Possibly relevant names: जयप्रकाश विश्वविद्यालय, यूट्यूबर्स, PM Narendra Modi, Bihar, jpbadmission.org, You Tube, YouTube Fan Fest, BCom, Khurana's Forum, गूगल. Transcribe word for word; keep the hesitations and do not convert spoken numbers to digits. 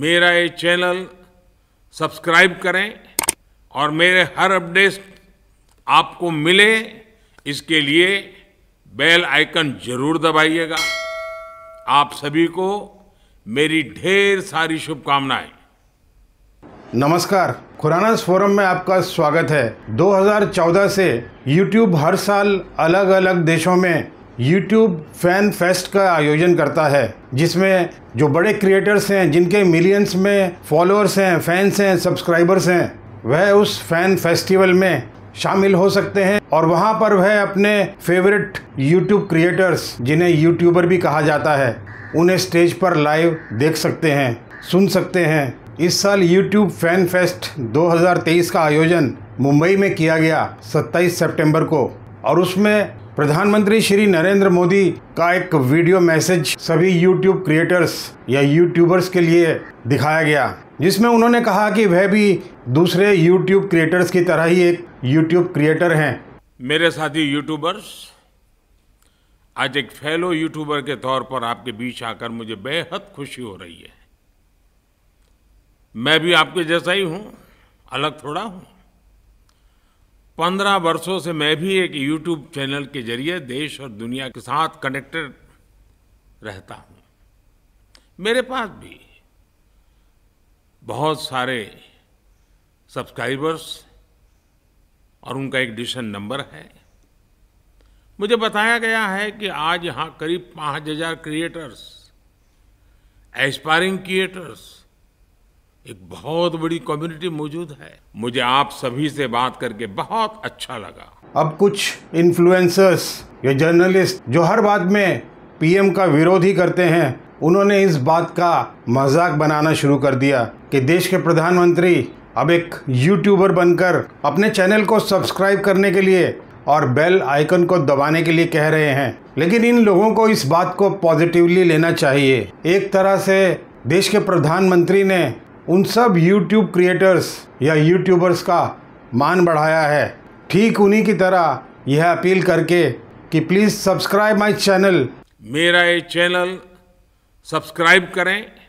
मेरा ये channel subscribe करें और मेरे हर अपडेट आपको मिले इसके लिए बेल आइकन जरूर दबाइएगा। आप सभी को मेरी ढेर सारी शुभकामनाएं। नमस्कार, खुरानास फोरम में आपका स्वागत है। दो हज़ार चौदह से YouTube हर साल अलग अलग देशों में YouTube फैन फेस्ट का आयोजन करता है, जिसमें जो बड़े क्रिएटर्स हैं, जिनके मिलियंस में फॉलोअर्स हैं, फैंस हैं, सब्सक्राइबर्स हैं, वह उस फैन फेस्टिवल में शामिल हो सकते हैं और वहां पर वह अपने फेवरेट YouTube क्रिएटर्स, जिन्हें यूट्यूबर भी कहा जाता है, उन्हें स्टेज पर लाइव देख सकते हैं, सुन सकते हैं। इस साल YouTube फैन फेस्ट दो हज़ार तेईस का आयोजन मुंबई में किया गया सत्ताईस सितंबर को, और उसमें प्रधानमंत्री श्री नरेंद्र मोदी का एक वीडियो मैसेज सभी YouTube क्रिएटर्स या यूट्यूबर्स के लिए दिखाया गया, जिसमें उन्होंने कहा कि वह भी दूसरे YouTube क्रिएटर्स की तरह ही एक YouTube क्रिएटर हैं। मेरे साथी यूट्यूबर्स, आज एक फेलो यूट्यूबर के तौर पर आपके बीच आकर मुझे बेहद खुशी हो रही है। मैं भी आपके जैसा ही हूँ, अलग थोड़ा हूँ। पंद्रह वर्षों से मैं भी एक यूट्यूब चैनल के जरिए देश और दुनिया के साथ कनेक्टेड रहता हूँ। मेरे पास भी बहुत सारे सब्सक्राइबर्स और उनका एक डिशन नंबर है। मुझे बताया गया है कि आज यहाँ करीब पाँच हज़ार क्रिएटर्स, एस्पायरिंग क्रिएटर्स, एक बहुत बड़ी कम्युनिटी मौजूद है। मुझे आप सभी से बात करके बहुत अच्छा लगा। अब कुछ इन्फ्लुएंसर्स या जर्नलिस्ट जो हर बात में पीएम का विरोध ही करते हैं, उन्होंने इस बात का मजाक बनाना शुरू कर दिया कि देश के प्रधानमंत्री अब एक यूट्यूबर बनकर अपने चैनल को सब्सक्राइब करने के लिए और बेल आइकन को दबाने के लिए कह रहे हैं। लेकिन इन लोगों को इस बात को पॉजिटिवली लेना चाहिए। एक तरह से देश के प्रधानमंत्री ने उन सब YouTube क्रिएटर्स या यूट्यूबर्स का मान बढ़ाया है, ठीक उन्हीं की तरह यह अपील करके कि प्लीज़ सब्सक्राइब माय चैनल। मेरा ये चैनल सब्सक्राइब करें